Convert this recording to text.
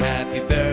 Happy birthday.